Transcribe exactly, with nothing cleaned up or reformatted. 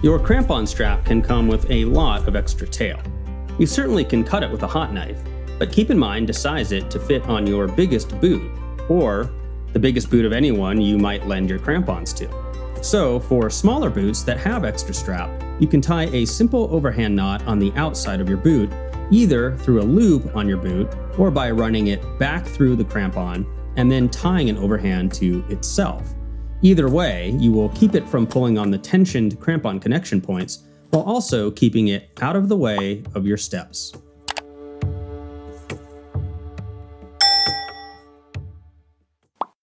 Your crampon strap can come with a lot of extra tail. You certainly can cut it with a hot knife, but keep in mind to size it to fit on your biggest boot, or the biggest boot of anyone you might lend your crampons to. So, for smaller boots that have extra strap, you can tie a simple overhand knot on the outside of your boot, either through a loop on your boot, or by running it back through the crampon and then tying an overhand to itself. Either way, you will keep it from pulling on the tensioned crampon connection points, while also keeping it out of the way of your steps.